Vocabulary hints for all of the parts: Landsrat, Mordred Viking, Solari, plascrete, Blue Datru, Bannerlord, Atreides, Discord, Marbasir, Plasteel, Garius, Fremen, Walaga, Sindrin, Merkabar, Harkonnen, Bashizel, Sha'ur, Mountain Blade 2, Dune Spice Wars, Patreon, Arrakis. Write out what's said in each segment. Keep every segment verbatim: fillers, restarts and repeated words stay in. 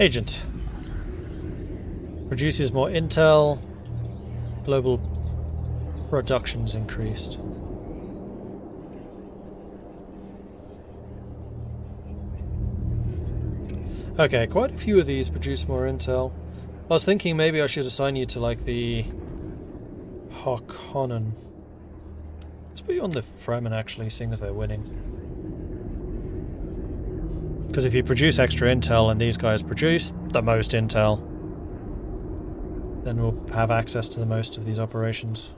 Agent. Produces more intel. Global production's increased. Okay, quite a few of these produce more intel. I was thinking maybe I should assign you to, like, the Harkonnen. Let's put you on the Fremen, actually, seeing as they're winning. Because if you produce extra intel and these guys produce the most intel, then we'll have access to the most of these operations.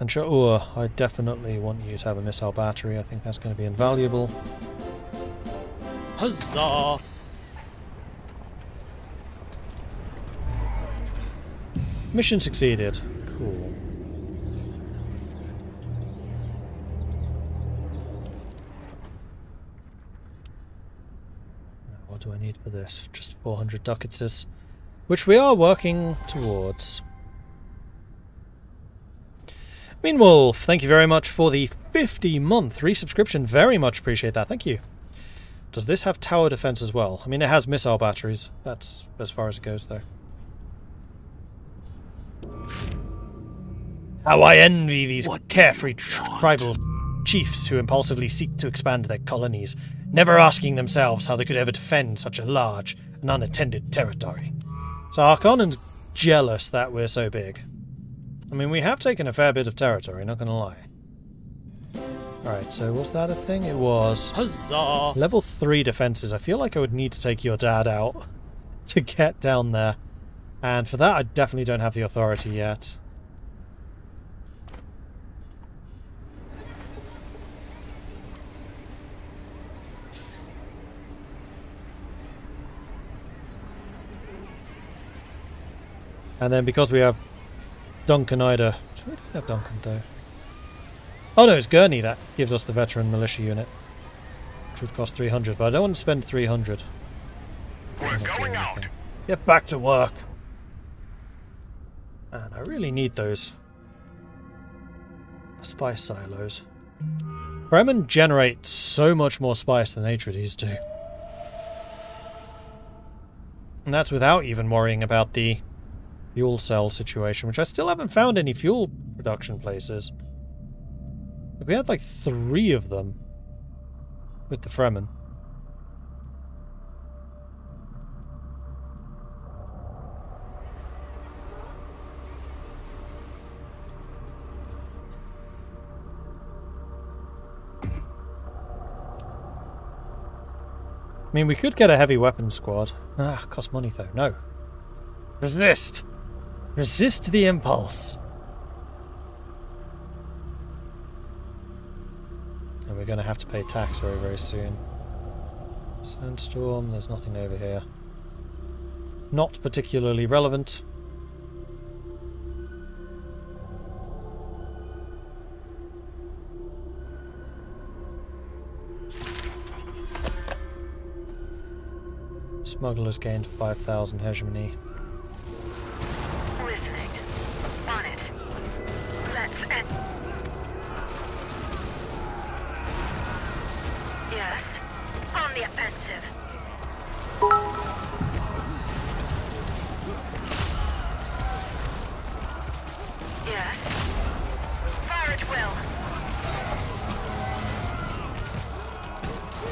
And Sha'ur, I definitely want you to have a missile battery. I think that's going to be invaluable. Huzzah! Mission succeeded. Cool. What do I need for this? Just four hundred ducats, which we are working towards. Meanwhile, thank you very much for the fifty month resubscription. Very much appreciate that. Thank you. Does this have tower defense as well? I mean, it has missile batteries. That's as far as it goes, though. How I envy these what carefree tribal chiefs who impulsively seek to expand their colonies, never asking themselves how they could ever defend such a large and unattended territory. So Harkonnen's jealous that we're so big. I mean, we have taken a fair bit of territory, not gonna lie. Alright, so was that a thing? It was. Huzzah! Level three defences. I feel like I would need to take your dad out to get down there. And for that, I definitely don't have the authority yet. And then because we have Duncan either. We don't have Duncan though. Oh no, it's Gurney that gives us the veteran militia unit, which would cost three hundred, but I don't want to spend three hundred. We're going out. Get back to work. Man, I really need those spice silos. Fremen generate so much more spice than Atreides do. And that's without even worrying about the fuel cell situation, which I still haven't found any fuel production places. We had like three of them with the Fremen. I mean, we could get a heavy weapon squad. Ah, cost money though. No. Resist! Resist the impulse. And we're going to have to pay tax very, very soon. Sandstorm, there's nothing over here. Not particularly relevant. Smugglers gained five thousand hegemony.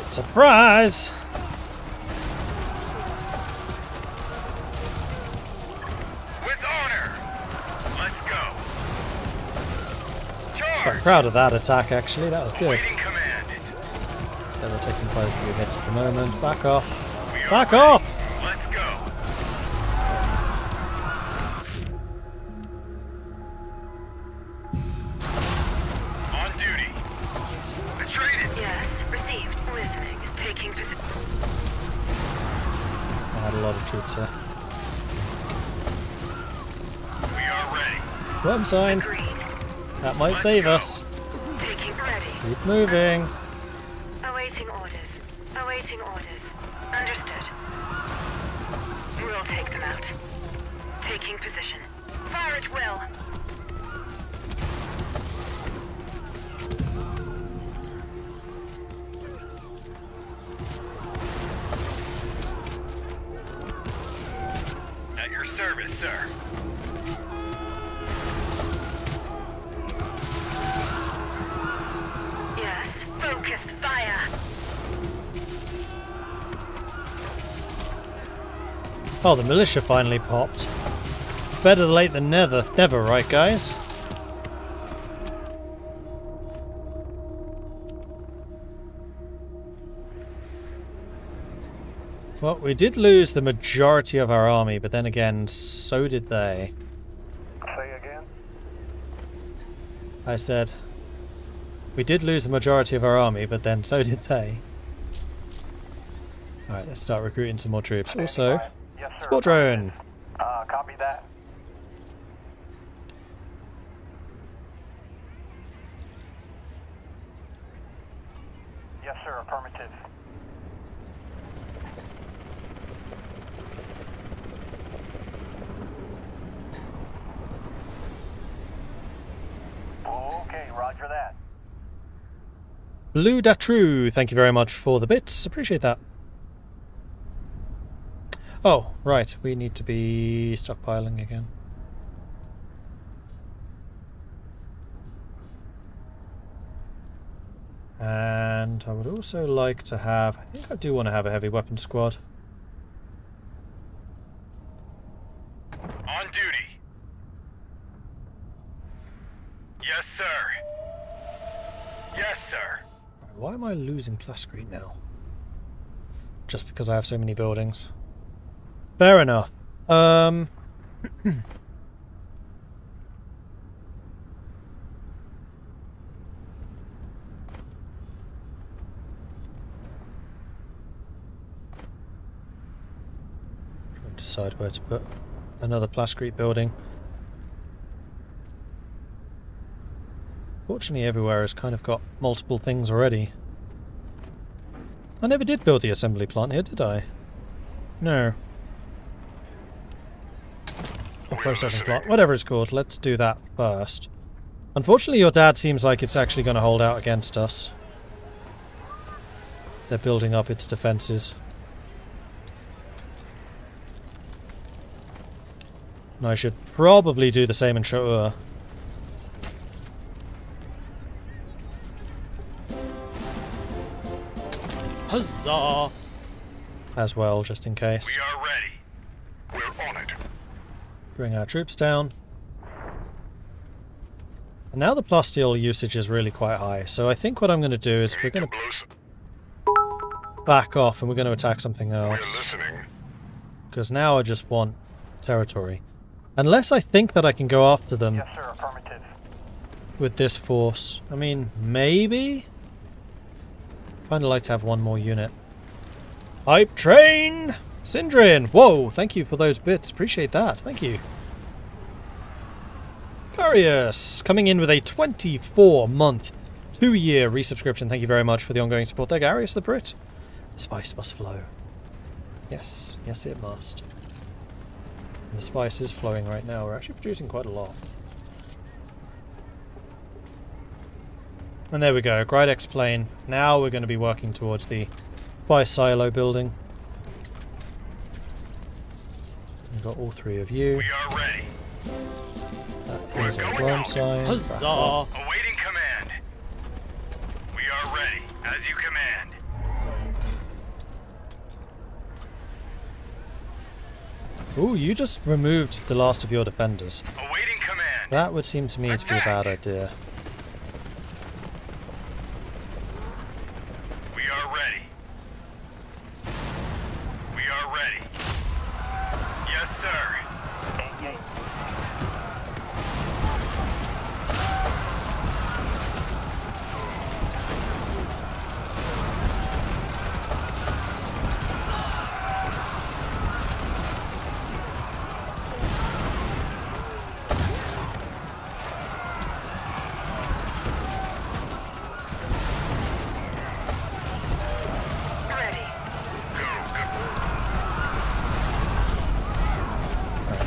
Surprise! With honor. Let's go. Charge. I'm proud of that attack, actually. That was good. They were taking quite a few hits at the moment. Back off. Back ready. Off! Let's go. On duty. Atreides. Yes, received. Listening. Taking visit. I had a lot of troops here. We are ready. Worm sign. Agreed. That might Let's save go. Us. Taking ready. Keep moving. Awaiting orders. Awaiting orders. Understood. We'll take them out. Taking position. Fire at will. sir. Yes, focus fire. Oh, the militia finally popped. Better late than never, never, right, guys? Well, we did lose the majority of our army, but then again, so did they. Say again? I said, we did lose the majority of our army, but then so did they. Alright, let's start recruiting some more troops. Also, yes, squadron! Uh, copy that. Yes, sir, affirmative. Roger that. Blue Datru, thank you very much for the bits. Appreciate that. Oh, right. We need to be stockpiling again. And I would also like to have... I think I do want to have a heavy weapon squad. On duty. Yes, sir. Yes, sir. Why am I losing plascrete now? Just because I have so many buildings. Fair enough. Um, trying to decide where to put another plascrete building. Fortunately, everywhere has kind of got multiple things already. I never did build the assembly plant here, did I? No. Or processing plant, whatever it's called. Let's do that first. Unfortunately, your dad seems like it's actually going to hold out against us. They're building up its defences. And I should probably do the same in Sha'ur. Huzzah! As well, just in case. We are ready. We're on it. Bring our troops down. And now the plasteel usage is really quite high, so I think what I'm going to do is we're going to back off and we're going to attack something else. Because now I just want territory. Unless I think that I can go after them. Yes, sir, affirmative. With this force. I mean, maybe? I'd like to have one more unit. Hype train! Sindrin! Whoa, thank you for those bits. Appreciate that. Thank you. Curious! Coming in with a twenty-four month, two year resubscription. Thank you very much for the ongoing support there, Garius the Brit. The spice must flow. Yes, yes it must. And the spice is flowing right now. We're actually producing quite a lot. And there we go, Gridex plane. Now we're going to be working towards the spice silo building. We've got all three of you. We are ready. That is a worm sign. Huzzah! Awaiting command. We are ready, as you command. Ooh, you just removed the last of your defenders. Awaiting command. That would seem to me Attack. to be a bad idea.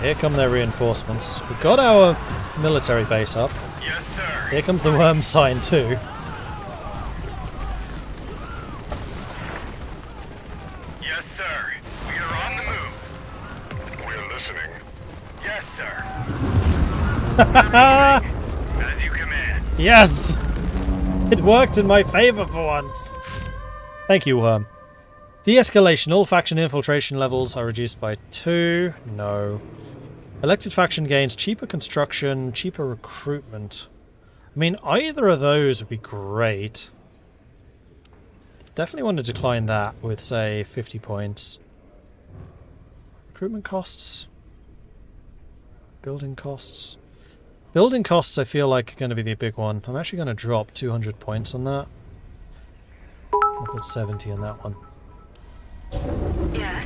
Here come their reinforcements. We've got our military base up. Yes, sir. Here comes the worm sign too. Yes, sir. We are on the move. We're listening. Yes, sir. As you command. Yes! It worked in my favor for once. Thank you, Worm. De-escalation. All faction infiltration levels are reduced by two. No. Elected faction gains cheaper construction, cheaper recruitment. I mean, either of those would be great. Definitely want to decline that with, say, fifty points. Recruitment costs. Building costs. Building costs, I feel like, are going to be the big one. I'm actually going to drop two hundred points on that. I'll put seventy on that one. Yes.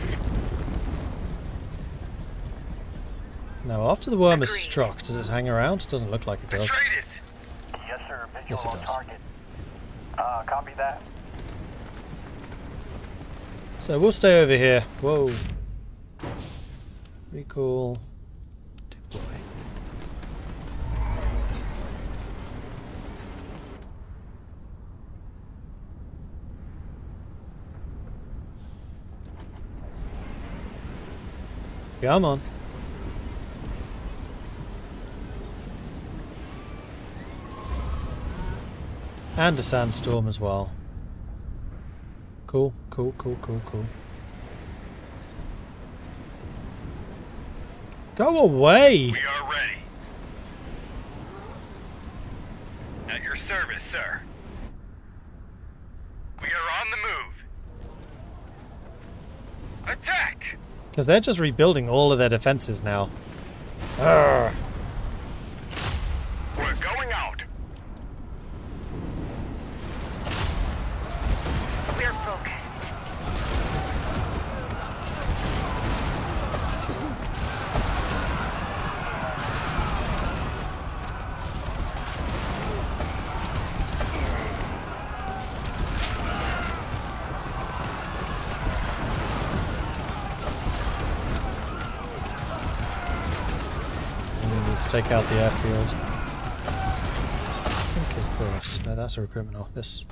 Now, after the worm is struck, does it hang around? It doesn't look like it does. Atreides. Yes, sir. Visual yes, it does. Target. Uh, copy that. So we'll stay over here. Whoa. Recall. Deploy. Come on. And a sandstorm as well. Cool, cool, cool, cool, cool. Go away! We are ready. At your service, sir. We are on the move. Attack! Because they're just rebuilding all of their defenses now. Urgh. We're going out. We're focused. And we need to take out the airfield. I think it's this. No, that's a recruitment office.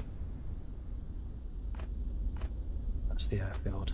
The airfield.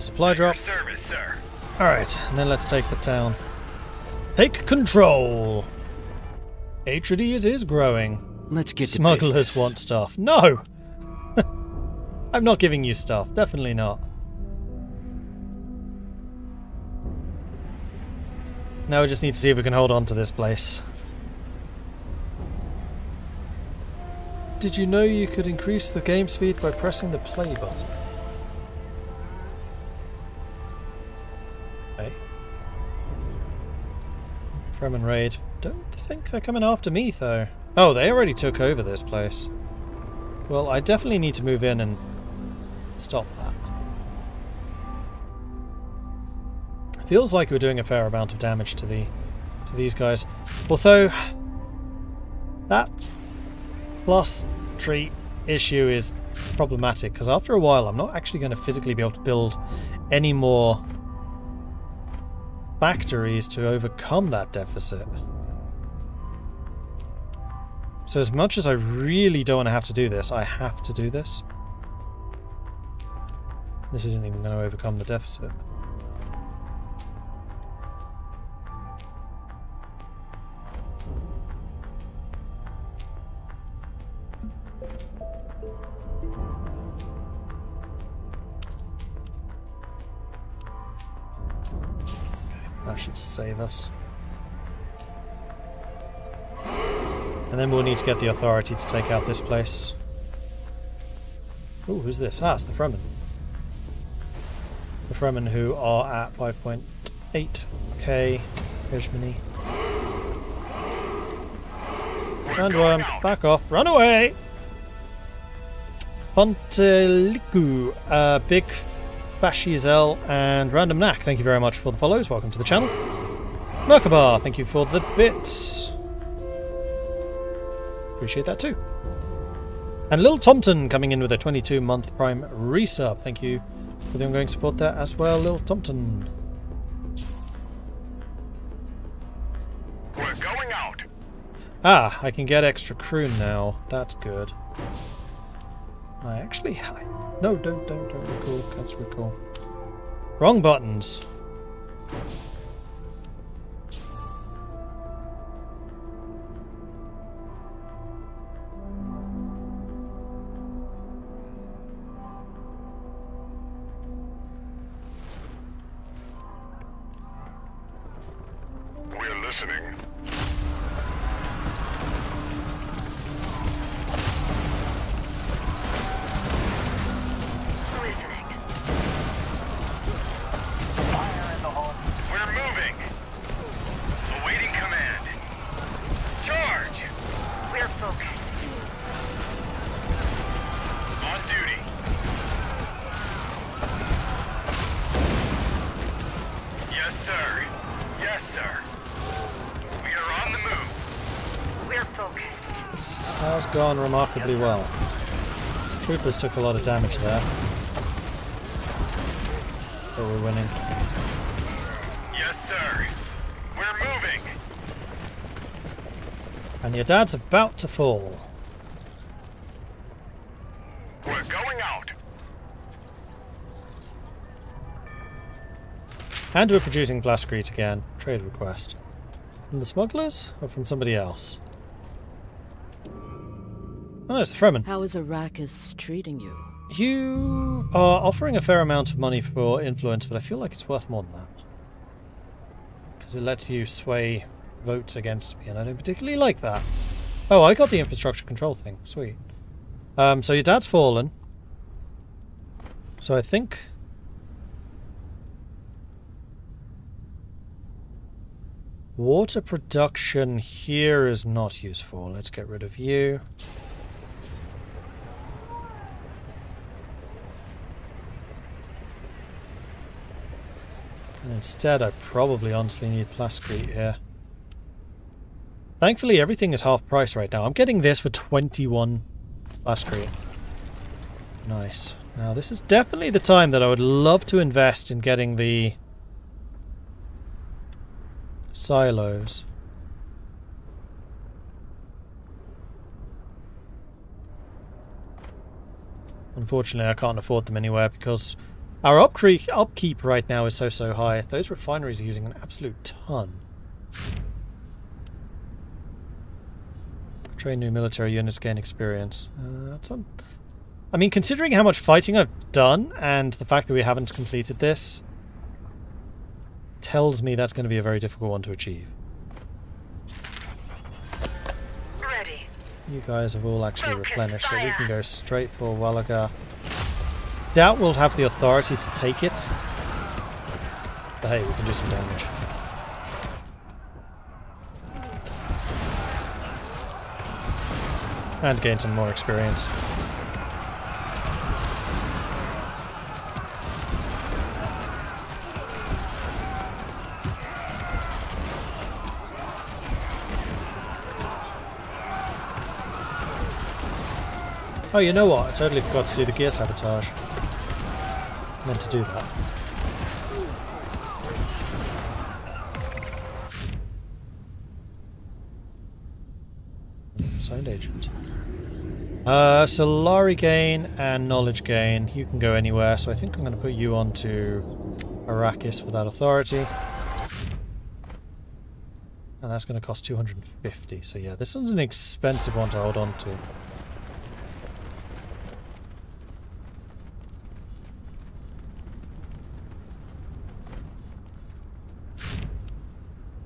Supply drop. Service, sir. All right, and then let's take the town. Take control. Atreides is growing. Let's get smugglers to business. Want stuff. No, I'm not giving you stuff. Definitely not. Now we just need to see if we can hold on to this place. Did you know you could increase the game speed by pressing the play button? Fremen raid. Don't think they're coming after me, though. Oh, they already took over this place. Well, I definitely need to move in and stop that. Feels like we're doing a fair amount of damage to the to these guys. Although that plascrete issue is problematic because after a while, I'm not actually going to physically be able to build any more factories to overcome that deficit. So as much as I really don't want to have to do this, I have to do this. This isn't even going to overcome the deficit. That should save us. And then we'll need to get the authority to take out this place. Ooh, who's this? Ah, it's the Fremen. The Fremen who are at five point eight K hegemony. Sandworm, back off, run away! Ponteliku, uh, big Bashizel and Random Knack, thank you very much for the follows. Welcome to the channel. Merkabar, thank you for the bits. Appreciate that too. And Lil Thompson coming in with a twenty-two month Prime resub. Thank you for the ongoing support there as well, Lil Thompson. We're going out. Ah, I can get extra crew now. That's good. I actually... I, no, don't, don't, don't recall. Cancel recall. Wrong buttons. We're listening. Gone remarkably well. Troopers took a lot of damage there, but we're winning. Yes, sir. We're moving. And your dad's about to fall. We're going out. And we're producing plascrete again. Trade request. From the smugglers or from somebody else? Oh, it's the Fremen. How is Arrakis treating you? You are offering a fair amount of money for influence, but I feel like it's worth more than that. Because it lets you sway votes against me, and I don't particularly like that. Oh, I got the infrastructure control thing. Sweet. Um, so your dad's fallen. So I think... water production here is not useful. Let's get rid of you. And instead, I probably honestly need plascrete here. Thankfully, everything is half price right now. I'm getting this for twenty-one plascrete. Nice. Now, this is definitely the time that I would love to invest in getting the silos. Unfortunately, I can't afford them anywhere because... our upkeep right now is so, so high. Those refineries are using an absolute ton. Train new military units, gain experience. Uh, that's un I mean, considering how much fighting I've done and the fact that we haven't completed this, tells me that's going to be a very difficult one to achieve. Ready. You guys have all actually Focus replenished, fire. So we can go straight for Walaga. Doubt we'll have the authority to take it, but hey, we can do some damage. And gain some more experience. Oh, you know what? I totally forgot to do the gear sabotage. Meant to do that. Sound agent. Uh, Solari gain and knowledge gain. You can go anywhere, so I think I'm going to put you on to Arrakis for that authority. And that's going to cost two hundred fifty, so yeah, this one's an expensive one to hold on to.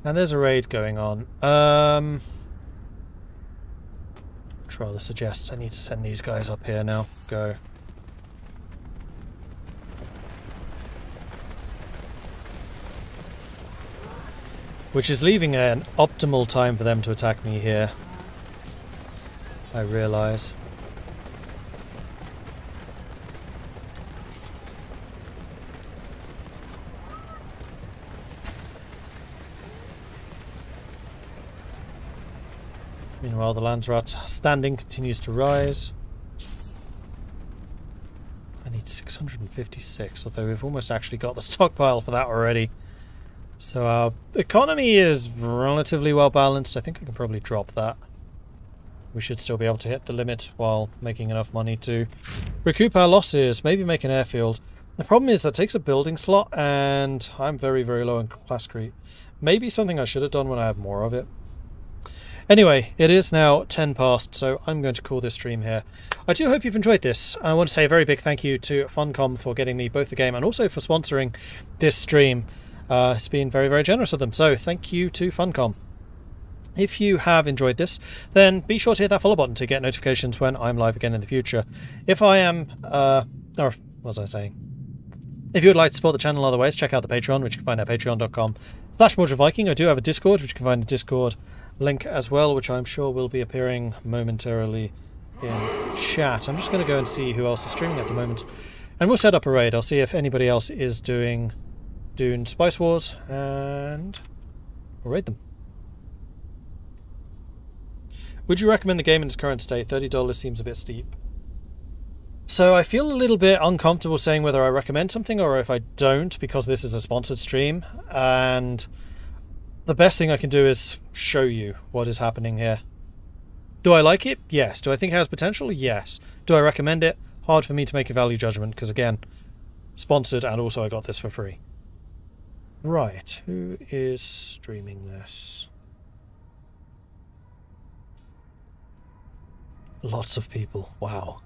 And there's a raid going on. Um, Troller suggests I need to send these guys up here now. Go. Which is leaving an optimal time for them to attack me here, I realise. Meanwhile, the Landsrat's standing continues to rise. I need six hundred fifty-six, although we've almost actually got the stockpile for that already. So our economy is relatively well balanced. I think I can probably drop that. We should still be able to hit the limit while making enough money to recoup our losses, maybe make an airfield. The problem is that takes a building slot, and I'm very, very low in plascrete. Maybe something I should have done when I had more of it. Anyway, it is now ten past, so I'm going to call this stream here. I do hope you've enjoyed this. I want to say a very big thank you to Funcom for getting me both the game and also for sponsoring this stream. Uh, it's been very, very generous of them, so thank you to Funcom. If you have enjoyed this, then be sure to hit that follow button to get notifications when I'm live again in the future. If I am... Uh, or what was I saying? If you would like to support the channel in other ways, check out the Patreon, which you can find at patreon dot com slash MordredViking. I do have a Discord, which you can find a Discord link as well, which I'm sure will be appearing momentarily in chat. I'm just going to go and see who else is streaming at the moment. And we'll set up a raid. I'll see if anybody else is doing Dune Spice Wars, and we'll raid them. Would you recommend the game in its current state? thirty dollars seems a bit steep. So I feel a little bit uncomfortable saying whether I recommend something or if I don't, because this is a sponsored stream, and the best thing I can do is show you what is happening here. Do I like it? Yes. Do I think it has potential? Yes. Do I recommend it? Hard for me to make a value judgment, because again, sponsored, and also I got this for free. Right, who is streaming this? Lots of people, wow.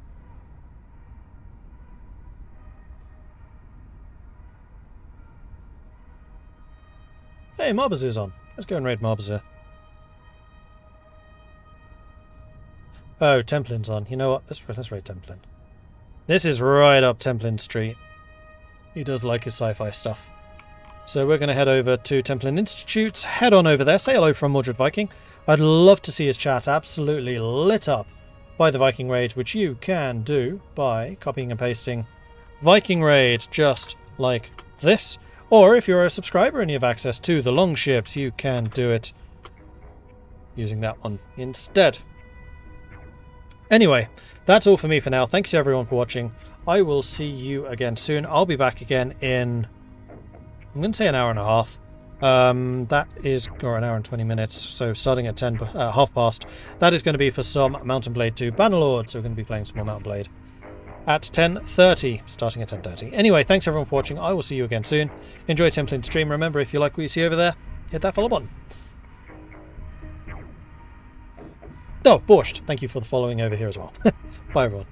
Hey, Marbasir's on. Let's go and raid Marbasir. Oh, Templin's on. You know what? Let's, let's raid Templin. This is right up Templin Street. He does like his sci-fi stuff. So we're going to head over to Templin Institute. Head on over there. Say hello from MordredViking. I'd love to see his chat absolutely lit up by the Viking Raid, which you can do by copying and pasting Viking Raid just like this. Or if you're a subscriber and you have access to the long ships, you can do it using that one instead. Anyway, that's all for me for now. Thanks everyone for watching. I will see you again soon. I'll be back again in, I'm going to say an hour and a half. Um, that is, or an hour and twenty minutes. So starting at ten, uh, half past, that is going to be for some Mountain Blade two Bannerlord. So we're going to be playing some more Mountain Blade at ten thirty, starting at ten thirty. Anyway, thanks everyone for watching. I will see you again soon. Enjoy Templin's stream. Remember, if you like what you see over there, hit that follow button. Oh, Borscht, thank you for the following over here as well. Bye everyone.